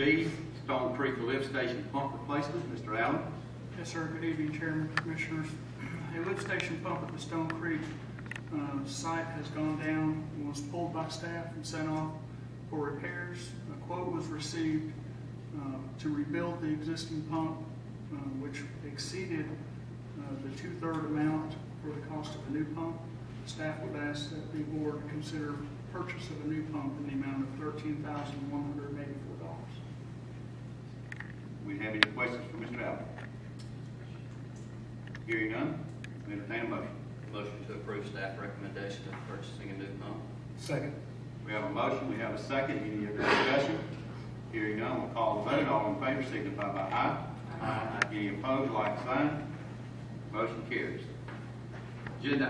B, Stone Creek Lift Station pump replacement. Mr. Allen. Yes, sir. Good evening, Chairman, Commissioners. A lift station pump at the Stone Creek site has gone down and was pulled by staff and sent off for repairs. A quote was received to rebuild the existing pump, which exceeded the two-third amount for the cost of a new pump. Staff would ask that the board consider purchase of a new pump in the amount of $13,184. We have any questions for Mr. Allen? Hearing none, we entertain a motion. Motion to approve staff recommendation of purchasing a new pump. Second. We have a motion, we have a second. Any other discussion? Hearing none, we'll call the vote. All in favor signify by aye. Aye. Any opposed, like sign. Motion carries. Agenda